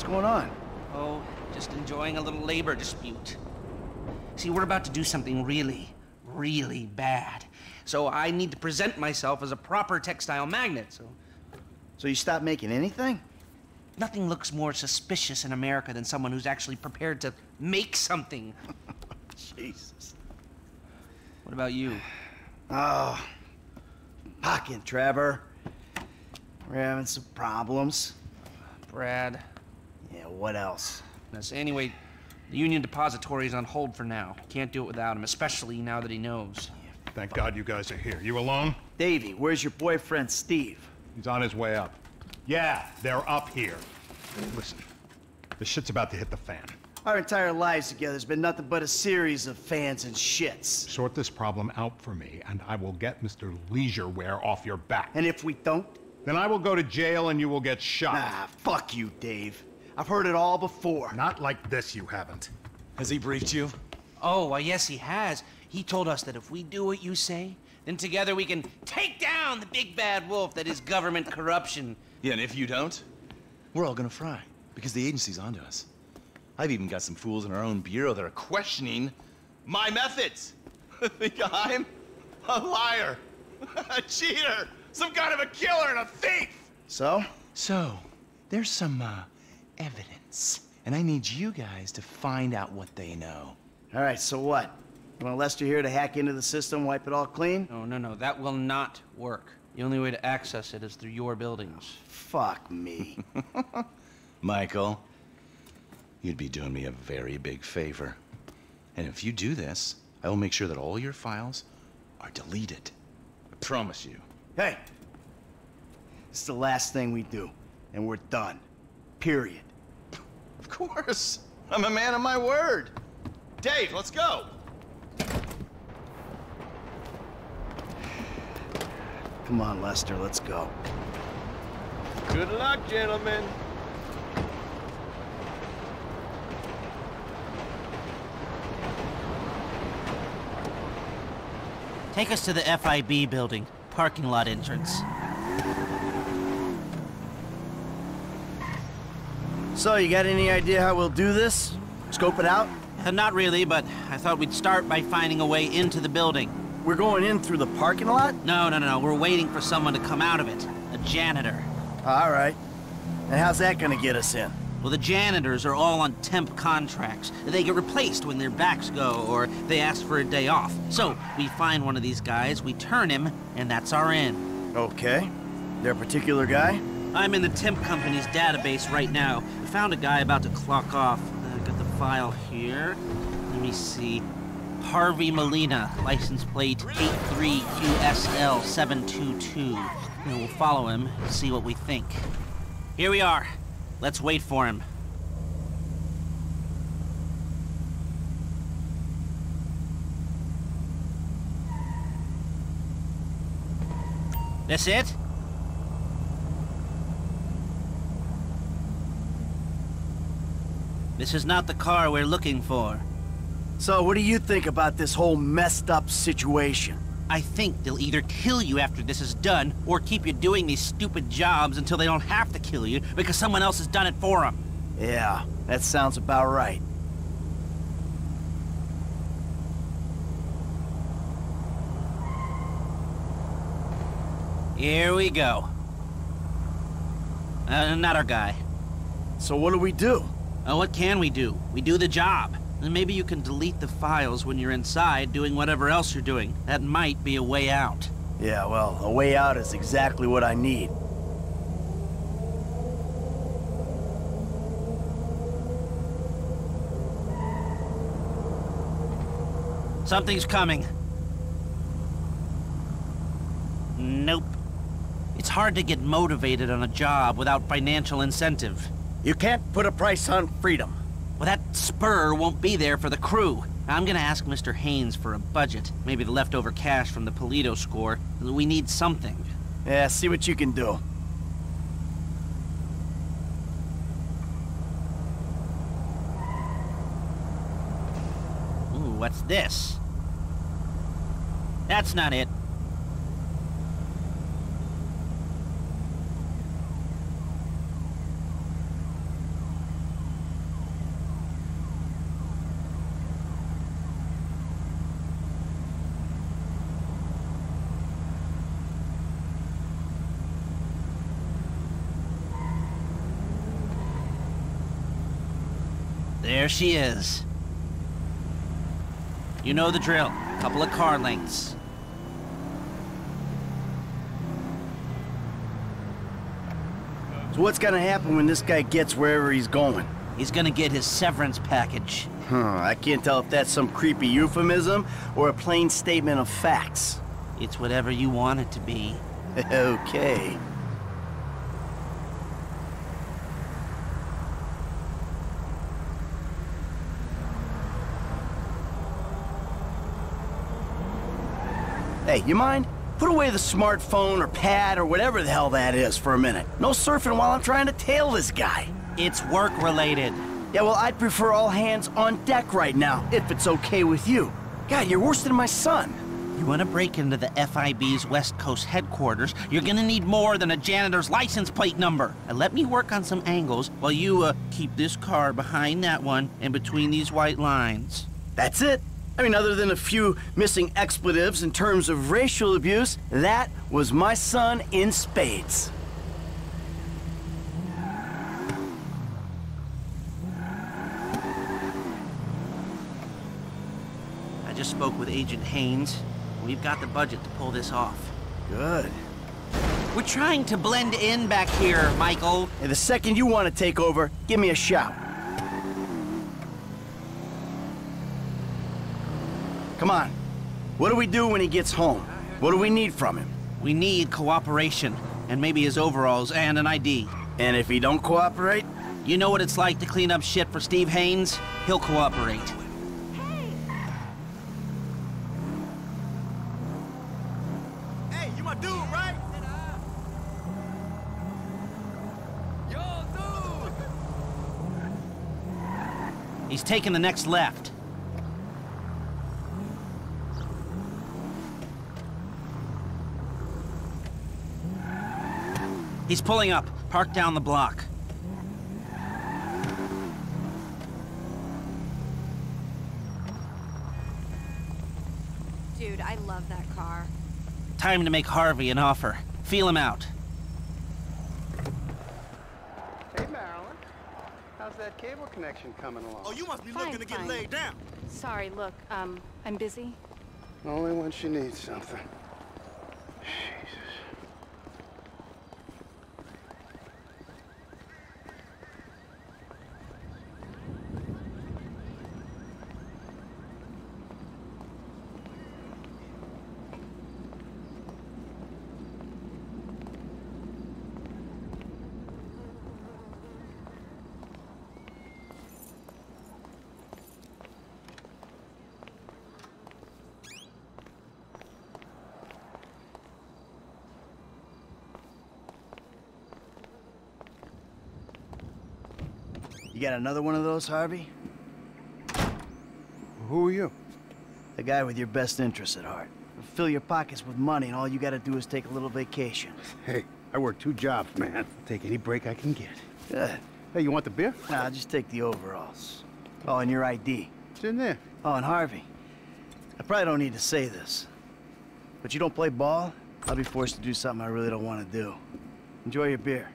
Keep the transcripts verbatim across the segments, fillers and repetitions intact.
What's going on? Oh, just enjoying a little labor dispute. See, we're about to do something really, really bad. So I need to present myself as a proper textile magnet, so... So you stopped making anything? Nothing looks more suspicious in America than someone who's actually prepared to make something. Jesus. What about you? Oh, pocket, Trevor. We're having some problems. Brad. Yeah, what else? Now, so anyway, the Union Depository is on hold for now. Can't do it without him, especially now that he knows. Yeah, Thank fuck. God you guys are here. You alone? Davey, where's your boyfriend, Steve? He's on his way up. Yeah, they're up here. Listen, this shit's about to hit the fan. Our entire lives together has been nothing but a series of fans and shits. Sort this problem out for me, and I will get Mister Leisureware off your back. And if we don't? Then I will go to jail and you will get shot. Nah, fuck you, Dave. I've heard it all before. Not like this, you haven't. Has he briefed you? Oh, well, yes, he has. He told us that if we do what you say, then together we can take down the big bad wolf that is government corruption. Yeah, and if you don't, we're all gonna fry, because the agency's onto us. I've even got some fools in our own bureau that are questioning my methods. Think I'm a liar, a cheater, some kind of a killer and a thief. So? So, there's some uh, evidence, and I need you guys to find out what they know. All right, so what? You want Lester here to hack into the system, wipe it all clean? No, no, no, that will not work. The only way to access it is through your buildings. Fuck me. Michael. You'd be doing me a very big favor. And if you do this, I will make sure that all your files are deleted. I promise you. Hey! It's the last thing we do, and we're done. Period. Of course! I'm a man of my word! Dave, let's go! Come on, Lester, let's go. Good luck, gentlemen. Take us to the F I B building, parking lot entrance. So, you got any idea how we'll do this? Scope it out? Uh, not really, but I thought we'd start by finding a way into the building. We're going in through the parking lot? No, no, no, no. We're waiting for someone to come out of it. A janitor. All right. And how's that gonna get us in? Well, the janitors are all on temp contracts. They get replaced when their backs go, or they ask for a day off. So, we find one of these guys, we turn him, and that's our in. Okay. Their particular guy? I'm in the temp company's database right now. I found a guy about to clock off. I got the file here. Let me see. Harvey Molina, license plate eight three Q S L seven two two. And we'll follow him, see what we think. Here we are. Let's wait for him. That's it? This is not the car we're looking for. So, what do you think about this whole messed up situation? I think they'll either kill you after this is done, or keep you doing these stupid jobs until they don't have to kill you because someone else has done it for them. Yeah, that sounds about right. Here we go. Uh, not our guy. So what do we do? Uh, what can we do? We do the job. Then maybe you can delete the files when you're inside doing whatever else you're doing. That might be a way out. Yeah, well, a way out is exactly what I need. Something's coming. Nope. It's hard to get motivated on a job without financial incentive. You can't put a price on freedom. Well, that spur won't be there for the crew. I'm gonna ask Mister Haynes for a budget. Maybe the leftover cash from the Polito score. We need something. Yeah, see what you can do. Ooh, what's this? That's not it. There she is. You know the drill. A couple of car lengths. So what's gonna happen when this guy gets wherever he's going? He's gonna get his severance package. Huh, I can't tell if that's some creepy euphemism or a plain statement of facts. It's whatever you want it to be. Okay. Hey, you mind? Put away the smartphone or pad or whatever the hell that is for a minute. No surfing while I'm trying to tail this guy. It's work-related. Yeah, well, I'd prefer all hands on deck right now, if it's okay with you. God, you're worse than my son. You want to break into the F I B's West Coast headquarters, you're gonna need more than a janitor's license plate number. And let me work on some angles while you, uh, keep this car behind that one and between these white lines. That's it. I mean, other than a few missing expletives in terms of racial abuse, that was my son in spades. I just spoke with Agent Haynes. We've got the budget to pull this off. Good. We're trying to blend in back here, Michael. And the second you want to take over, give me a shout. Come on. What do we do when he gets home? What do we need from him? We need cooperation, and maybe his overalls and an I D. And if he don't cooperate? You know what it's like to clean up shit for Steve Haynes? He'll cooperate. Hey! Hey, you my dude, right? Yo, dude! He's taking the next left. He's pulling up. Park down the block. Dude, I love that car. Time to make Harvey an offer. Feel him out. Hey, Marilyn. How's that cable connection coming along? Oh, you must be fine, looking to fine. Get laid down. Sorry, look, um, I'm busy. Only when she needs something. You got another one of those, Harvey? Who are you? The guy with your best interests at heart. Fill your pockets with money and all you gotta do is take a little vacation. Hey, I work two jobs, man. I'll take any break I can get. Good. Hey, you want the beer? Nah, I'll just take the overalls. Oh, and your I D. It's in there. Oh, and Harvey, I probably don't need to say this, but you don't play ball, I'll be forced to do something I really don't want to do. Enjoy your beer.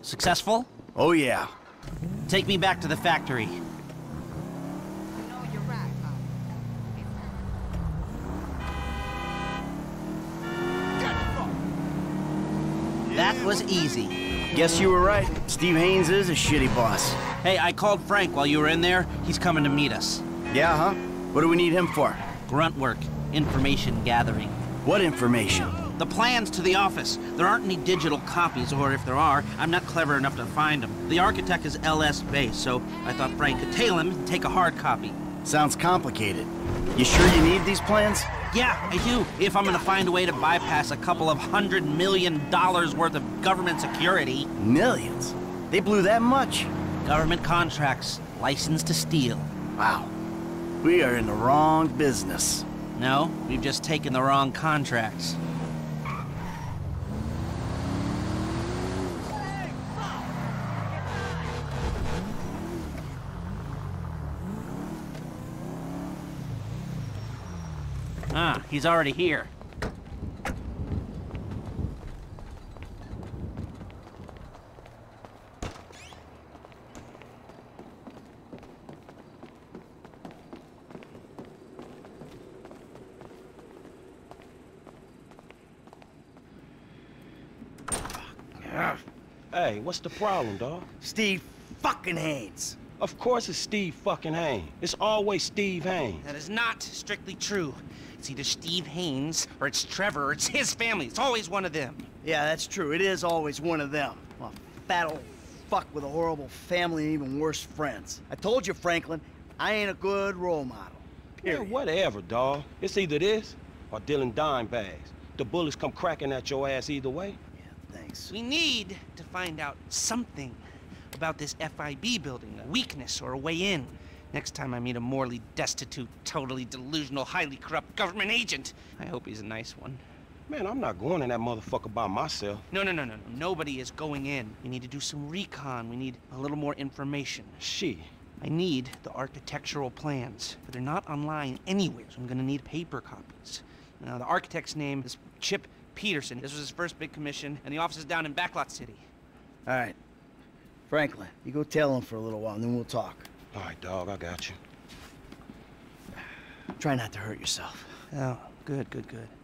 Successful? Oh, yeah. Take me back to the factory. You know you're right. That was easy. Guess you were right. Steve Haynes is a shitty boss. Hey, I called Frank while you were in there. He's coming to meet us. Yeah, huh? What do we need him for? Grunt work. Information gathering. What information? The plans to the office. There aren't any digital copies, or if there are, I'm not clever enough to find them. The architect is L S-based, so I thought Frank could tail him and take a hard copy. Sounds complicated. You sure you need these plans? Yeah, I do, if I'm gonna find a way to bypass a couple of hundred million dollars worth of government security. Millions? They blew that much? Government contracts, license to steal. Wow. We are in the wrong business. No, we've just taken the wrong contracts. Ah, he's already here. Hey, what's the problem, dawg? Steve fucking Haynes. Of course it's Steve fucking Haynes. It's always Steve Haynes. That is not strictly true. It's either Steve Haynes or it's Trevor or it's his family. It's always one of them. Yeah, that's true. It is always one of them. A fat old fuck with a horrible family and even worse friends. I told you, Franklin, I ain't a good role model. Period. Yeah, whatever, dawg. It's either this or dealing dime bags. The bullets come cracking at your ass either way. Thanks. We need to find out something about this F I B building, a weakness or a way in. Next time I meet a morally destitute, totally delusional, highly corrupt government agent, I hope he's a nice one. Man, I'm not going in that motherfucker by myself. No, no, no, no, no. Nobody is going in. We need to do some recon. We need a little more information. She. I need the architectural plans, but they're not online anywhere, so I'm gonna need paper copies. Now, the architect's name is Chip Peterson. This was his first big commission, and the office is down in Backlot City. All right. Franklin, you go tell him for a little while, and then we'll talk. All right, dog, I got you. Try not to hurt yourself. Oh, good, good, good.